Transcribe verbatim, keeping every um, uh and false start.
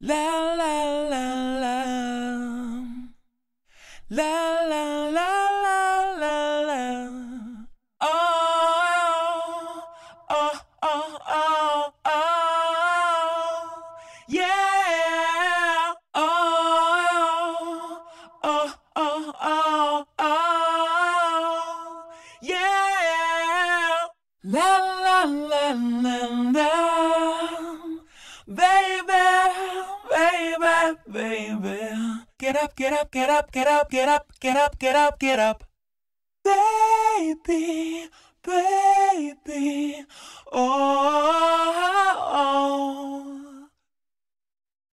La la la la la la la la la. Oh oh oh oh oh yeah. Oh oh oh oh oh yeah. La la la la la, baby. Baby, baby, get up, get up, get up, get up, get up, get up, get up, get up, baby.